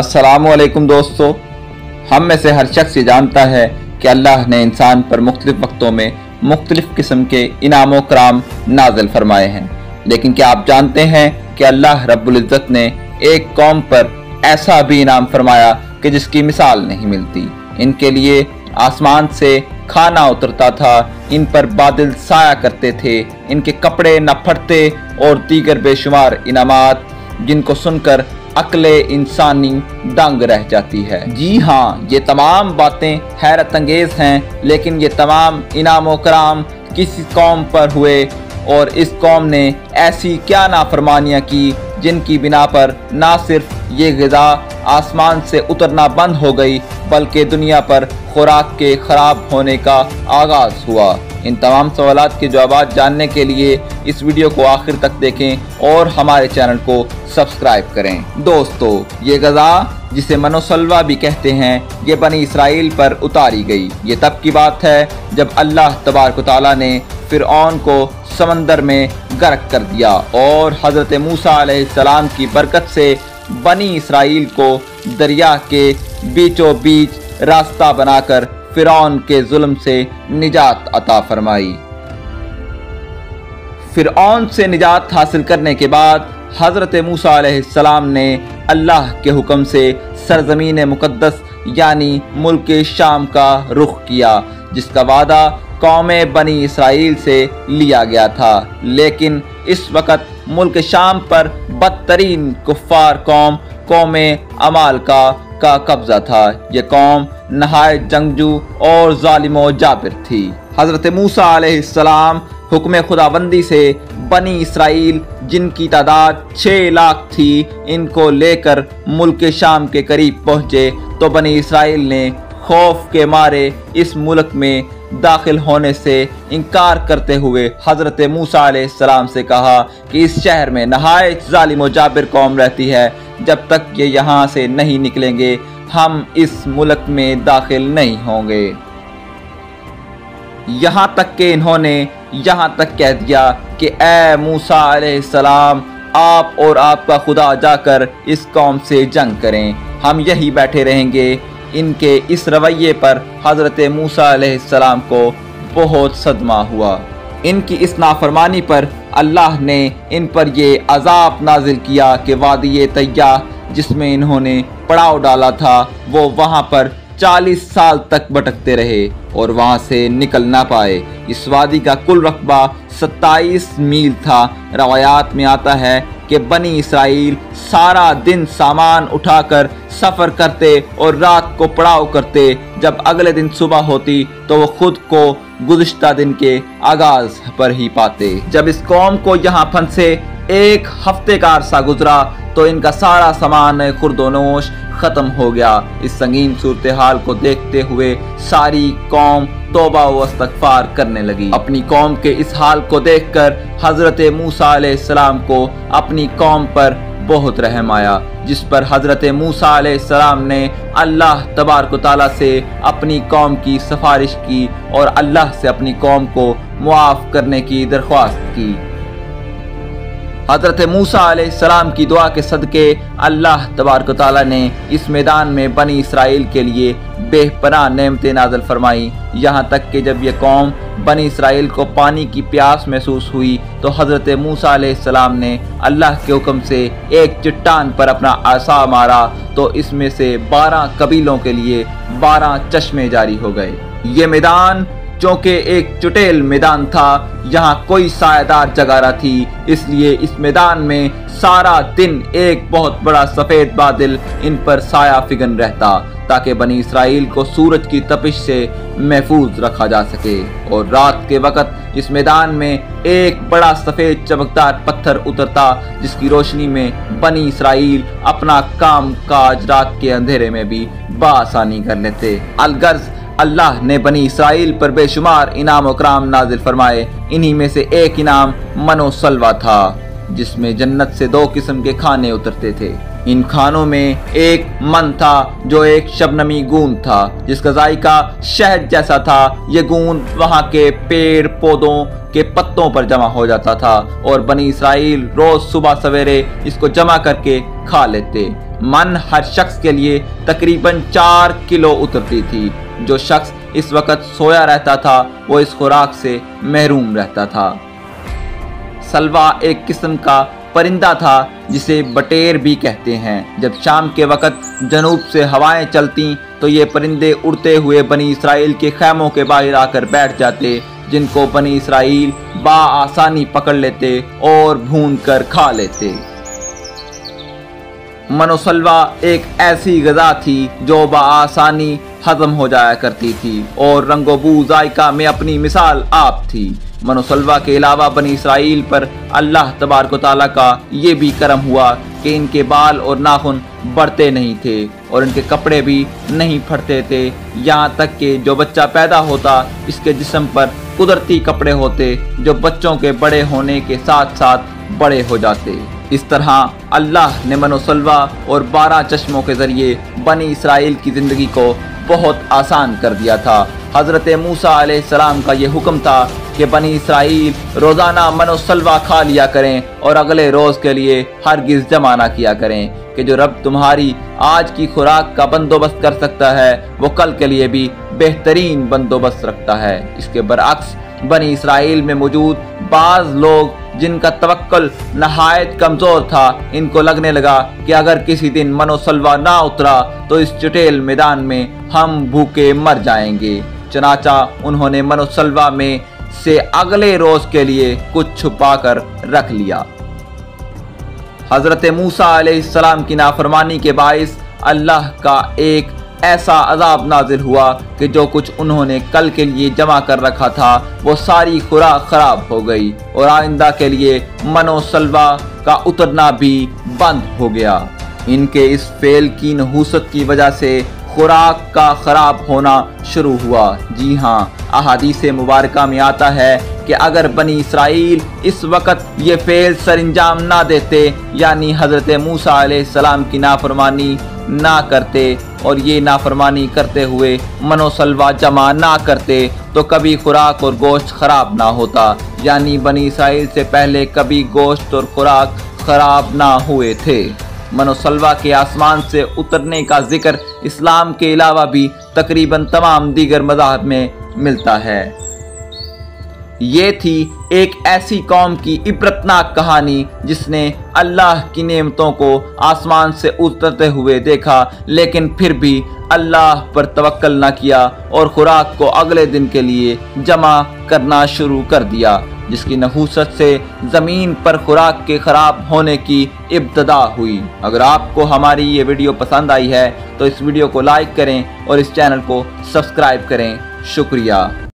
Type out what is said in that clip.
अस्सलामुअलैकुम दोस्तों, हम में से हर शख्स ये जानता है कि अल्लाह ने इंसान पर मुख्तलिफ़ वक्तों में मुख्तलिफ़ किस्म के इनाम व कराम नाजिल फरमाए हैं। लेकिन क्या आप जानते हैं कि अल्लाह रब्बुल इज़्ज़त ने एक कौम पर ऐसा भी इनाम फरमाया कि जिसकी मिसाल नहीं मिलती। इनके लिए आसमान से खाना उतरता था, इन पर बादल साया करते थे, इनके कपड़े न फटते और दीगर बेशुमार इनामात जिनको सुनकर अक्ले इंसानी दंग रह जाती है। जी हाँ, ये तमाम बातें हैरत अंगेज हैं, लेकिन ये तमाम इनाम व कराम किसी कौम पर हुए और इस कौम ने ऐसी क्या नाफरमानियाँ की जिनकी बिना पर ना सिर्फ ये ग़िज़ा आसमान से उतरना बंद हो गई बल्कि दुनिया पर खुराक के ख़राब होने का आगाज़ हुआ। इन तमाम सवालात के जवाब जानने के लिए इस वीडियो को आखिर तक देखें और हमारे चैनल को सब्सक्राइब करें। दोस्तों, ये ग़िज़ा जिसे मनोसलवा भी कहते हैं, ये बनी इसराइल पर उतारी गई। ये तब की बात है जब अल्लाह तबारक व तआला ने फिरौन को समंदर में गर्क कर दिया और हजरत मूसा अलैहिस्सलाम की बरकत से बनी इसराइल को दरिया के बीचों बीच रास्ता बनाकर फिरौन के जुल्म से निजात अता फरमाई। फिरौन से निजात हासिल करने के बाद हजरत मूसा अलैहिस्सलाम ने अल्लाह के हुक्म से सरजमीने मुकद्दस यानी मुल्क शाम का रुख किया, जिसका वादा कौमे बनी इसराइल से लिया गया था। लेकिन इस वक्त मुल्क शाम पर बदतरीन कुफ़ार कौम कौमे अमाल का कब्ज़ा था। यह कौम नहायत जंगजू और ज़ालिमो जाबिर थी। हज़रत मूसा अलैहिस्सलाम हुक्म खुदाबंदी से बनी इसराइल, जिनकी तादाद 6 लाख थी, इनको लेकर मुल्क शाम के करीब पहुँचे तो बनी इसराइल ने खौफ के मारे इस मुल्क में दाखिल होने से इनकार करते हुए हज़रत मूसा अलैहिस्सलाम से कहा कि इस शहर में नहायत ज़ालिम व जाबिर कौम रहती है, जब तक ये यहाँ से नहीं निकलेंगे हम इस मुल्क में दाखिल नहीं होंगे। यहाँ तक कि इन्होंने यहाँ तक कह दिया कि ए मूसा अलैहिस्सलाम, आप और आपका खुदा जाकर इस कौम से जंग करें, हम यहीं बैठे रहेंगे। इनके इस रवैये पर हज़रत मूसा अलैहिस्सलाम को बहुत सदमा हुआ। इनकी इस नाफरमानी पर अल्लाह ने इन पर ये अजाब नाजिल किया कि वादिये तैय्या जिसमें इन्होंने पड़ाव डाला था, वो वहाँ पर 40 साल तक भटकते रहे और वहाँ से निकल ना पाए। इस वादी का कुल रकबा 27 मील था। रवायात में आता है कि बनी इसराइल सारा दिन सामान उठाकर सफ़र करते और रात को पड़ाव करते। जब अगले दिन सुबह होती तो वो खुद को गुज़िश्ता दिन के आगाज़ पर ही पाते। जब इस कौम को यहाँ फंसे 1 हफ्ते का अरसा गुजरा तो इनका सारा सामान खुर्दोनोश ख़त्म हो गया। इस संगीन सूरत हाल को देखते हुए सारी कौम तौबा व इस्तग़फ़ार करने लगी। अपनी कौम के इस हाल को देखकर हज़रत मूसा अलैहिस्सलाम को अपनी कौम पर बहुत रहम आया, जिस पर हज़रत मूसा अलैहिस्सलाम ने अल्लाह तबारक व तआला से अपनी कौम की सिफारिश की और अल्लाह से अपनी कौम को मुआफ़ करने की दरख्वास्त की। हज़रत मूसा अलैहिस्सलाम की दुआ के सदक़े अल्लाह तबारक व तआला ने इस मैदान में बनी इसराइल के लिए बेपनाह नेमतें नाज़िल फरमाई। यहाँ तक कि जब यह कौम बनी इसराइल को पानी की प्यास महसूस हुई तो हज़रत मूसा अलैहिस्सलाम ने अल्लाह के हुक्म से एक चट्टान पर अपना आसा मारा तो इसमें से 12 कबीलों के लिए 12 चश्मे जारी हो गए। ये मैदान चूँकि एक चुटेल मैदान था, यहाँ कोई सायेदार जगारा थी, इसलिए इस मैदान में सारा दिन एक बहुत बड़ा सफ़ेद बादल इन पर साया फिगन रहता, ताकि बनी इसराइल को सूरज की तपिश से महफूज रखा जा सके। और रात के वक़्त इस मैदान में एक बड़ा सफ़ेद चमकदार पत्थर उतरता, जिसकी रोशनी में बनी इसराइल अपना काम काज रात के अंधेरे में भी बासानी कर लेते। अलगर्ज अल्लाह ने बनी इसराइल पर बेशुमार इनाम और कराम नाजिल फरमाए। इन्हीं में से एक इनाम मनोसलवा था, जिसमें जन्नत से 2 किस्म के खाने उतरते थे। इन खानों में एक मन था जो एक शबनमी गूंद था, जिसका जायका शहद जैसा था। यह गूंद वहाँ के पेड़ पौधों के पत्तों पर जमा हो जाता था और बनी इसराइल रोज़ सुबह सवेरे इसको जमा करके खा लेते। मन हर शख्स के लिए तकरीबन 4 किलो उतरती थी। जो शख्स इस वक्त सोया रहता था वो इस खुराक से महरूम रहता था। सलवा एक किस्म का परिंदा था जिसे बटेर भी कहते हैं। जब शाम के वक़्त जनूब से हवाएं चलती तो ये परिंदे उड़ते हुए बनी इसराइल के खैमों के बाहर आकर बैठ जाते, जिनको बनी इसराइल बाआसानी पकड़ लेते और भून कर खा लेते। मनोसलवा एक ऐसी गज़ा थी जो बाआसानी हजम हो जाया करती थी और रंगोबू जायका में अपनी मिसाल आप थी। मनोसलवा के अलावा बनी इसराइल पर अल्लाह तबारक व तआला का ये भी करम हुआ कि इनके बाल और नाखून बढ़ते नहीं थे और इनके कपड़े भी नहीं फटते थे। यहाँ तक कि जो बच्चा पैदा होता इसके जिस्म पर कुदरती कपड़े होते जो बच्चों के बड़े होने के साथ साथ बड़े हो जाते। इस तरह अल्लाह ने मनोसलवा और 12 चश्मों के ज़रिए बनी इसराइल की ज़िंदगी को बहुत आसान कर दिया था। हजरत मूसा अलैहिस्सलाम का ये हुक्म था कि बनी इसराइल रोज़ाना मनोसलवा खा लिया करें और अगले रोज़ के लिए हरगिज़ जमा ना किया करें, कि जो रब तुम्हारी आज की खुराक का बंदोबस्त कर सकता है वो कल के लिए भी बेहतरीन बंदोबस्त रखता है। इसके बरअक्स बनी इसराइल में मौजूद बाज़ लोग जिनका तवक्कल नहायत कमज़ोर था, इनको लगने लगा कि अगर किसी दिन मनोसलवा ना उतरा तो इस चुटेल मैदान में हम भूखे मर जाएंगे। चनाचा उन्होंने मनोसलवा में से अगले रोज़ के लिए कुछ छुपा कर रख लिया। हज़रत मूसा अलैहिस्सलाम की नाफरमानी के बायस अल्लाह का एक ऐसा अजाब नाजिल हुआ कि जो कुछ उन्होंने कल के लिए जमा कर रखा था वो सारी खुराक ख़राब हो गई और आइंदा के लिए मनोसलवा का उतरना भी बंद हो गया। इनके इस फेल की नहूसत की वजह से खुराक का ख़राब होना शुरू हुआ। जी हाँ, अहादीसे मुबारका में आता है कि अगर बनी इसराइल इस वक्त ये फेल सरिंजाम ना देते, यानी हज़रत मूसा अलैहिस्सलाम की नाफरमानी ना करते और ये नाफरमानी करते हुए मनोसलवा जमा ना करते, तो कभी खुराक और गोश्त ख़राब ना होता। यानी बनी इसराइल से पहले कभी गोश्त और खुराक ख़राब ना हुए थे। मनोसलवा के आसमान से उतरने का जिक्र इस्लाम के अलावा भी तकरीबन तमाम दीगर मज़ाहब में मिलता है। ये थी एक ऐसी कौम की इबरतनाक कहानी जिसने अल्लाह की नेमतों को आसमान से उतरते हुए देखा, लेकिन फिर भी अल्लाह पर तवक्कल ना किया और ख़ुराक को अगले दिन के लिए जमा करना शुरू कर दिया, जिसकी नहूसत से ज़मीन पर खुराक के ख़राब होने की इब्तदा हुई। अगर आपको हमारी ये वीडियो पसंद आई है तो इस वीडियो को लाइक करें और इस चैनल को सब्सक्राइब करें। शुक्रिया।